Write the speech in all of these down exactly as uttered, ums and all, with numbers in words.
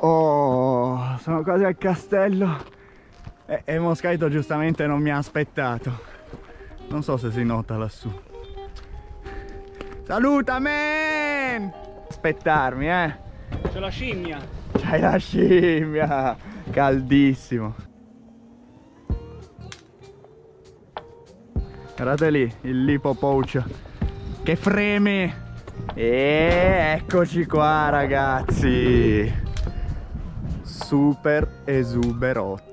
Oh, sono quasi al castello e, e Moskyto giustamente non mi ha aspettato. Non so se si nota lassù. Saluta, man! Aspettarmi, eh! C'è la scimmia! C'è la scimmia! Caldissimo! Guardate lì, il lipo pouch che freme! E eccoci qua, ragazzi! Super esuberotta!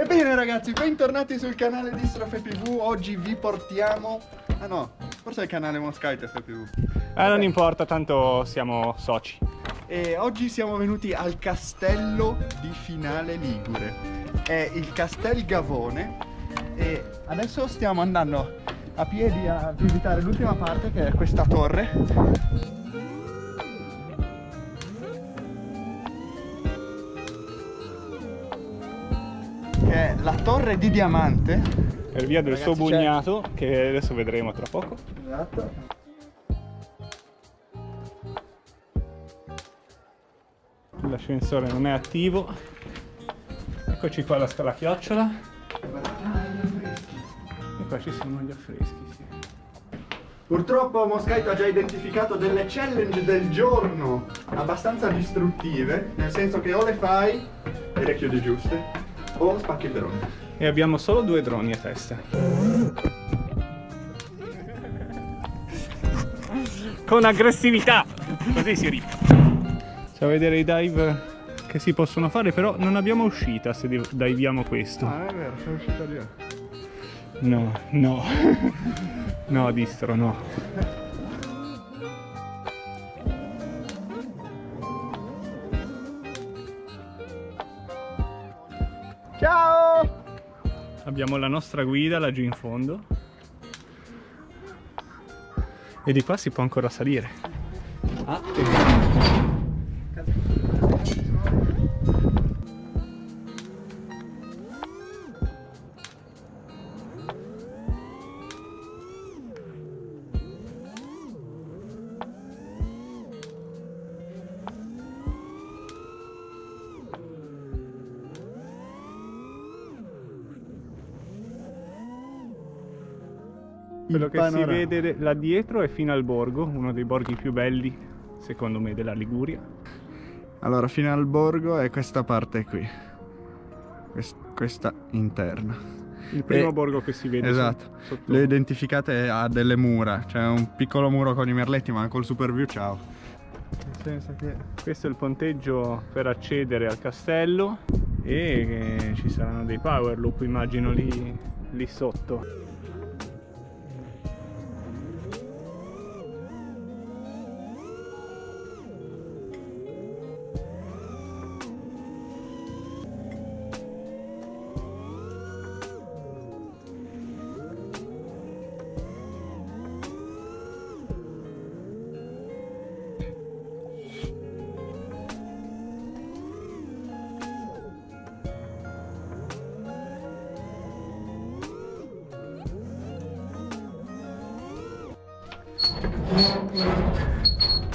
Ebbene ragazzi, bentornati sul canale Distro F P V. Oggi vi portiamo... Ah no, forse è il canale Moskyto F P V. Eh, non importa, tanto siamo soci. E oggi siamo venuti al castello di Finale Ligure. È il Castel Gavone. E adesso stiamo andando a piedi a visitare l'ultima parte, che è questa torre. Che è la Torre di Diamante. Per via del Ragazzi, suo bugnato, che adesso vedremo tra poco. Esatto. L'ascensore non è attivo. Eccoci qua alla scala chiocciola. E qua ci sono gli affreschi, sì. Purtroppo Moskyto ha già identificato delle challenge del giorno abbastanza distruttive, nel senso che o le fai e le chiudi giuste o spacchi il drone. E abbiamo solo due droni a testa. Con aggressività. Così si rippa. A vedere i dive che si possono fare, però non abbiamo uscita se diviamo questo. Ah, è vero, c'è uscita lì. No, no. No, Distro, no. Ciao! Abbiamo la nostra guida laggiù in fondo. E di qua si può ancora salire. Ah, e... Quello che si vede là dietro è Finalborgo, uno dei borghi più belli, secondo me, della Liguria. Allora, Finalborgo è questa parte qui, Quest questa interna. Il primo e... borgo che si vede. Esatto, sotto. Le identificate a delle mura, c'è un piccolo muro con i merletti, ma col super view, ciao. Nel senso che questo è il ponteggio per accedere al castello e ci saranno dei power loop, immagino, lì, lì sotto.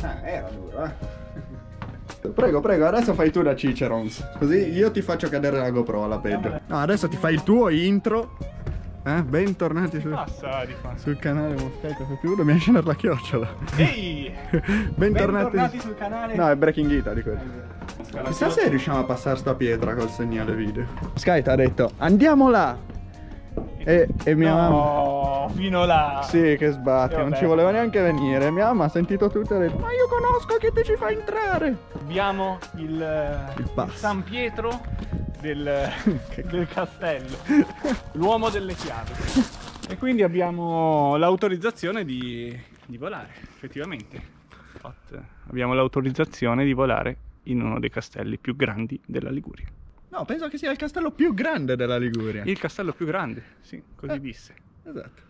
Ah, era duro, eh. Prego, prego, adesso fai tu da Cicerons. Così io ti faccio cadere la GoPro alla peggio. No, adesso ti fai il tuo intro. Eh, bentornati su, sul canale Moskyto F P V. Dobbiamo scendere la chiocciola. Ehi! Bentornati, bentornati sul canale. No, è Breaking Ita di quello. Chissà se riusciamo a passare sta pietra col segnale video. Moskyto ha detto andiamo là. E, e mia no. mamma. Fino là. Sì, che sbatti, non ci voleva neanche venire. Mia mamma ha sentito tutto e ha detto: ma io conosco chi ti ci fa entrare. Abbiamo il, il, il San Pietro del, del castello, l'uomo delle chiavi. E quindi abbiamo l'autorizzazione di, di volare, effettivamente. Abbiamo l'autorizzazione di volare in uno dei castelli più grandi della Liguria. No, penso che sia il castello più grande della Liguria. Il castello più grande, sì, così eh. disse. Esatto.